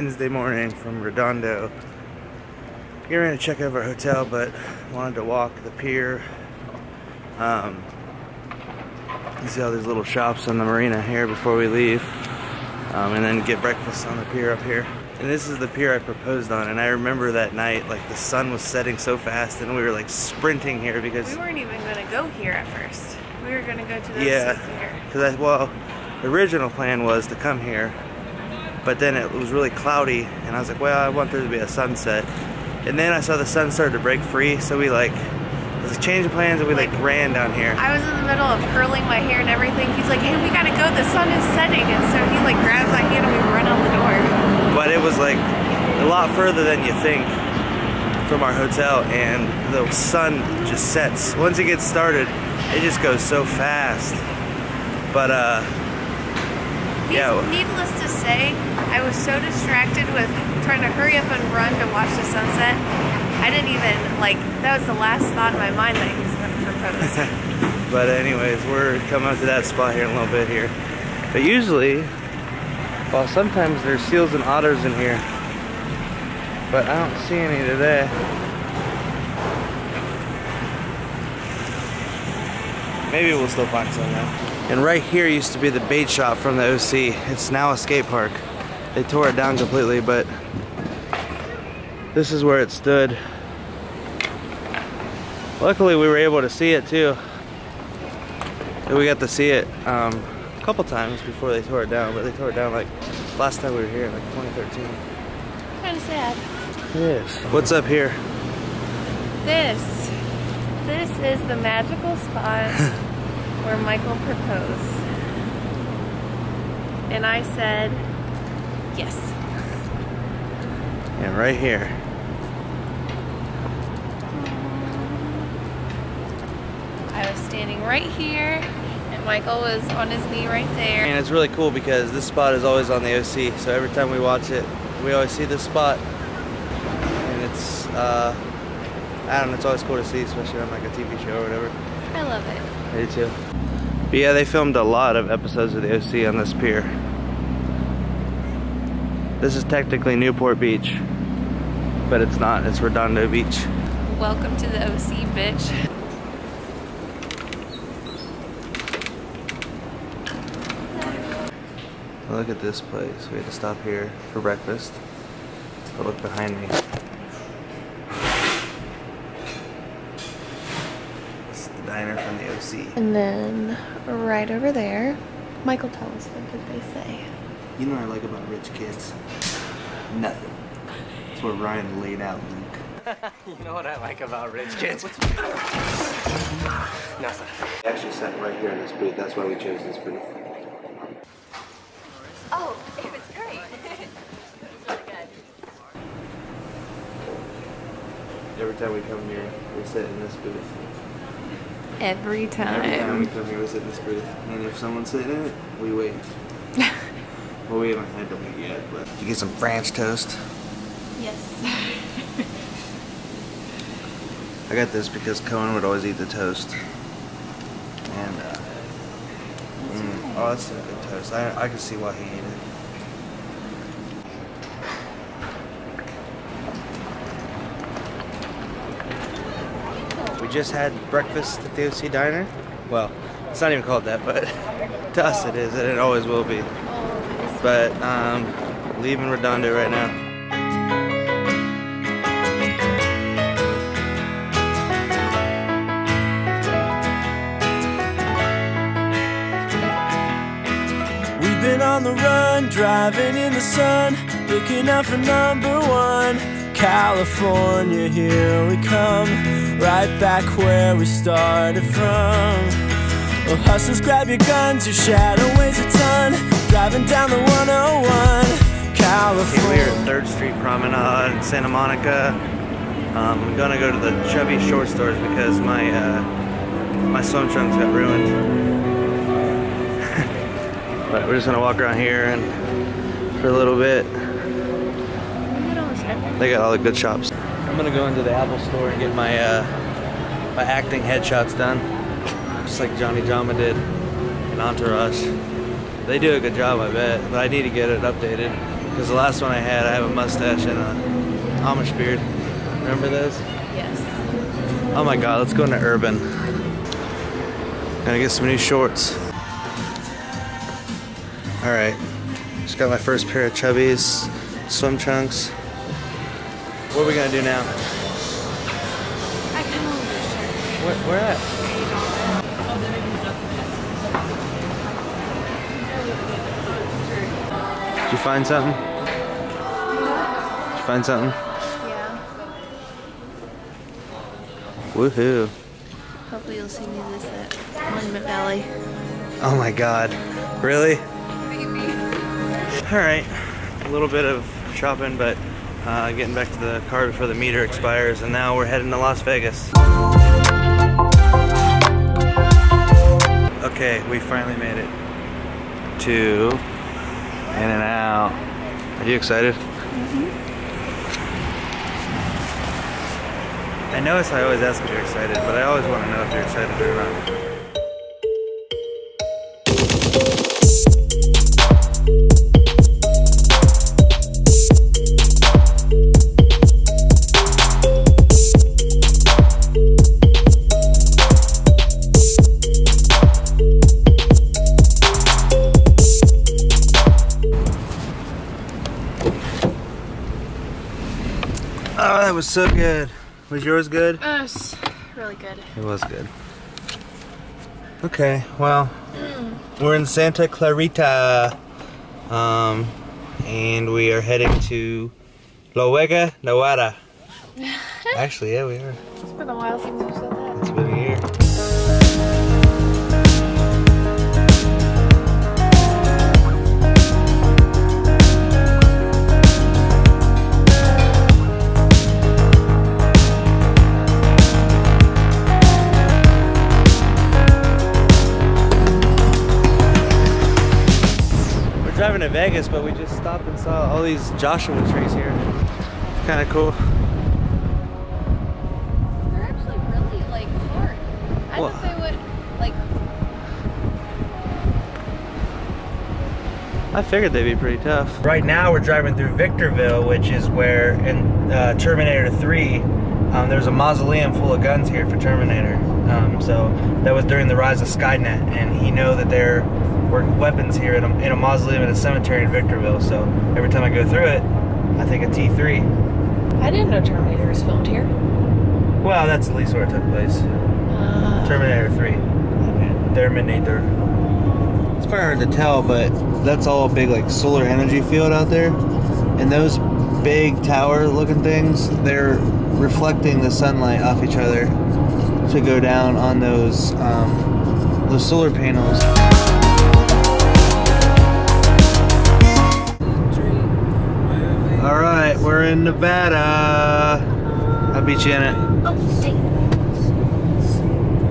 Wednesday morning from Redondo. Getting ready to check out of our hotel, but wanted to walk the pier. You see all these little shops on the marina here before we leave, and then get breakfast on the pier up here. And this is the pier I proposed on, and I remember that night, like, the sun was setting so fast, and we were, like, sprinting here because... We weren't even going to go here at first. We were going to go to the OC because, well, the original plan was to come here, but then it was really cloudy, and I was like, well, I want there to be a sunset. And then I saw the sun start to break free, so we, like, it was a change of plans, and we, like, ran down here. I was in the middle of curling my hair and everything. He's like, hey, we got to go. The sun is setting. And so he, like, grabs my hand, and we run out the door. But it was like a lot further than you think from our hotel, and the sun just sets. Once it gets started, it just goes so fast. But yeah. Needless to say, I was so distracted with trying to hurry up and run to watch the sunset. I didn't even, like, that was the last thought in my mind that he was going to propose. But anyways, we're coming up to that spot here in a little bit here. But usually, well, sometimes there's seals and otters in here, but I don't see any today. Maybe we'll still find some now. And right here used to be the bait shop from the OC. It's now a skate park. They tore it down completely, but this is where it stood. Luckily, we were able to see it too. We got to see it. Couple times before they tore it down, but they tore it down, like, last time we were here in, like, 2013. Kind of sad. Yes. What's up here? This is the magical spot where Michael proposed. And I said, yes. And right here. I was standing right here. Michael was on his knee right there. And it's really cool because this spot is always on the OC, so every time we watch it, we always see this spot. And it's, I don't know, it's always cool to see, especially on, like, a TV show or whatever. I love it. I do too. But yeah, they filmed a lot of episodes of the OC on this pier. This is technically Newport Beach, but it's not, it's Redondo Beach. Welcome to the OC, bitch. Look at this place. We had to stop here for breakfast. But look behind me. This is the diner from the OC. And then right over there, Michael, tell us, what did they say? You know what I like about rich kids? Nothing. That's what Ryan laid out, Luke. You know what I like about rich kids? Nothing. We actually sat right here in this booth. That's why we chose this booth. Oh, it was great. It was really good. Every time we come here, we sit in this booth. Every time? Every time we come here, we sit in this booth. And if someone's sitting in it, we wait. Well, we haven't had to wait yet, but... Did you get some French toast? Yes. I got this because Cohen would always eat the toast. And, oh, that's some good toast. I can see why he ate it. We just had breakfast at the OC Diner. Well, it's not even called that, but to us it is, and it always will be. But leaving Redondo right now. On the run, driving in the sun, looking out for number one. California, here we come, right back where we started from. Oh, hustlers, grab your guns, your shadow weighs a ton, driving down the 101, California. We're at 3rd Street Promenade in Santa Monica. I'm gonna go to the Chubby short stores because my, my swim trunks got ruined. But we're just gonna walk around here and for a little bit. They got all the good shops. I'm gonna go into the Apple store and get my my acting headshots done, just like Johnny Jama did in Entourage. They do a good job, I bet, but I need to get it updated. Because the last one I had, I have a mustache and a Amish beard. Remember those? Yes. Oh my God, let's go into Urban. Gotta get some new shorts. All right, just got my first pair of Chubbies, swim trunks. What are we gonna do now? I kind of want this shirt. Where at? Did you find something? Did you find something? Yeah. Woohoo. Hopefully you'll see me this at Monument Valley. Oh my God, really? Maybe. All right, a little bit of shopping, but getting back to the car before the meter expires, and now we're heading to Las Vegas. Okay, we finally made it to In-N-Out. Are you excited? Mm-hmm. I notice I always ask if you're excited, but I always want to know if you're excited or not. That was so good. Was yours good? It was really good. It was good. Okay, well, we're in Santa Clarita, and we are heading to Luega Nevada. Actually, yeah, we are. It's been a while since we've said that. It's been a year. Driving to Vegas, but we just stopped and saw all these Joshua trees here. It's kind of cool. They're actually really like hard. I thought they would like. I figured they'd be pretty tough. Right now we're driving through Victorville, which is where in Terminator 3, there's a mausoleum full of guns here for Terminator. So that was during the rise of Skynet, and he knew that they're weapons here in a mausoleum in a cemetery in Victorville, so every time I go through it, I think of T3. I didn't know Terminator was filmed here. Well, that's at least where it took place. Terminator 3. Okay. Terminator. It's probably hard to tell, but that's all a big like solar energy field out there, and those big tower looking things, they're reflecting the sunlight off each other to go down on those solar panels. Alright, we're in Nevada. I'll beat you in it. Oh,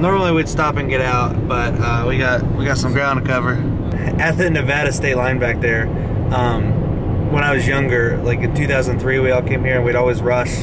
normally we'd stop and get out, but we got some ground to cover. At the Nevada state line back there, when I was younger, like in 2003, we all came here and we'd always rush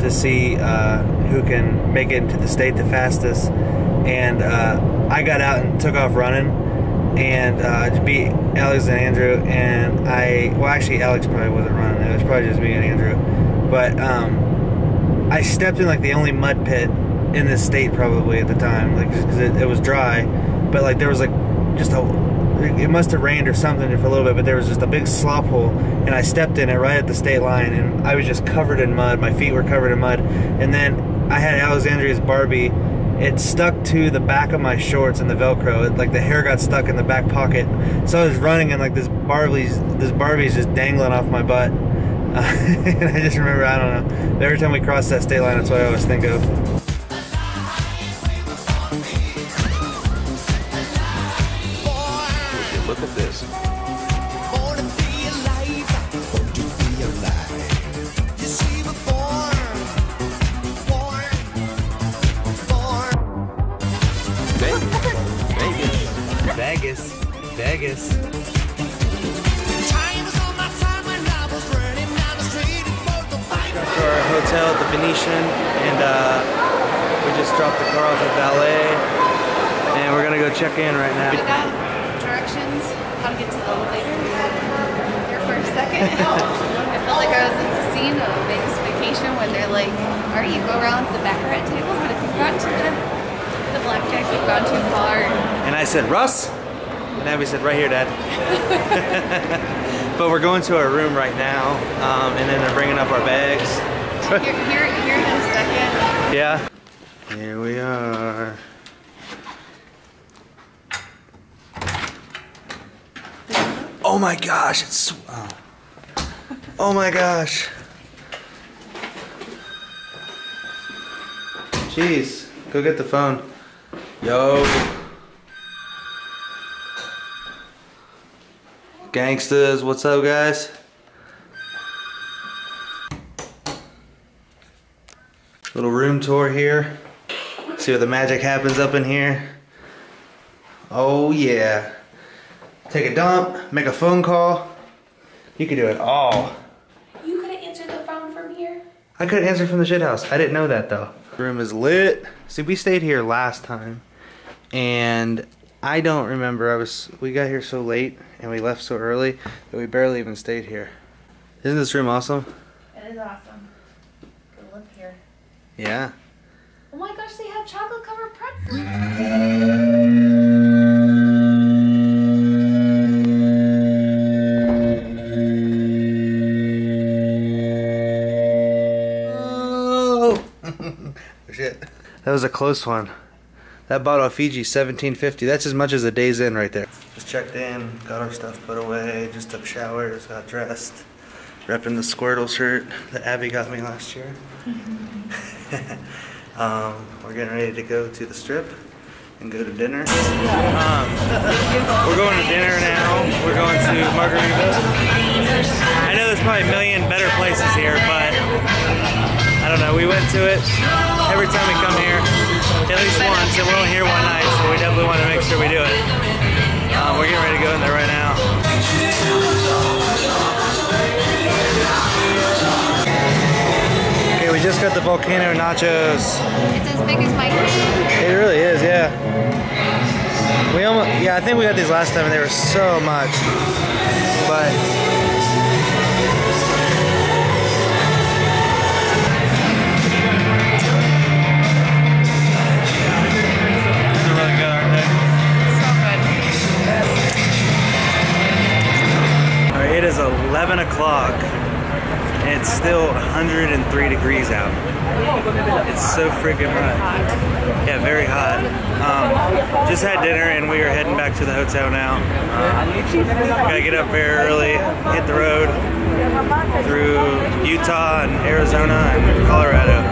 to see who can make it into the state the fastest. And I got out and took off running. And to beat Alex and Andrew, and well actually Alex probably wasn't running, it was probably just me and Andrew, but I stepped in like the only mud pit in this state probably at the time, like because it was dry, but like there was like just it must have rained or something for a little bit, but there was just a big slop hole, and I stepped in it right at the state line, and I was just covered in mud, my feet were covered in mud, and then I had Alexandria's Barbie. It stuck to the back of my shorts and the Velcro. Like the hair got stuck in the back pocket. So I was running and like this Barbie's just dangling off my butt. And I just remember, I don't know. Every time we cross that state line, that's what I always think of. Look at this. Vegas, Vegas. Got to our hotel at the Venetian, and we just dropped the car off at valet, and we're gonna go check in right now. We got directions how to get to the elevator. Your first second. I felt like I was in the scene of Vegas Vacation when they're like, all right, you go around the baccarat table, but if you've gone to the blackjack, you've gone too far. And I said, Russ? And Abby said, right here, Dad. But we're going to our room right now, and then they're bringing up our bags. Here in a second. Yeah. Here we are. Oh my gosh, it's... Oh, oh my gosh. Jeez, go get the phone. Yo. Gangsters, what's up, guys? Little room tour here. See where the magic happens up in here. Oh yeah. Take a dump, make a phone call. You could do it all. You could have answered the phone from here? I could have answered from the shithouse. I didn't know that though. Room is lit. See, we stayed here last time and I don't remember. We got here so late and we left so early that we barely even stayed here. Isn't this room awesome? It is awesome. Good look here. Yeah. Oh my gosh, they have chocolate covered pretzels. Oh shit. That was a close one. That bottle of Fiji, $17.50. That's as much as a day's in right there. Just checked in, got our stuff put away, just took showers, got dressed. Repping the Squirtle shirt that Abby got me last year. We're getting ready to go to the strip and go to dinner. We're going to dinner now. We're going to Margaritaville. I know there's probably a million better places here, but I don't know. We went to it every time we come here. At least once, and we're only here one night, so we definitely want to make sure we do it. We're getting ready to go in there right now. Okay, we just got the volcano nachos. It's as big as my head. It really is, yeah. We almost, yeah, I think we got these last time, and they were so much, but. It is 11 o'clock and it's still 103 degrees out. It's so freaking hot. Yeah, very hot. Just had dinner and we are heading back to the hotel now. Gotta get up very early, hit the road through Utah and Arizona and Colorado.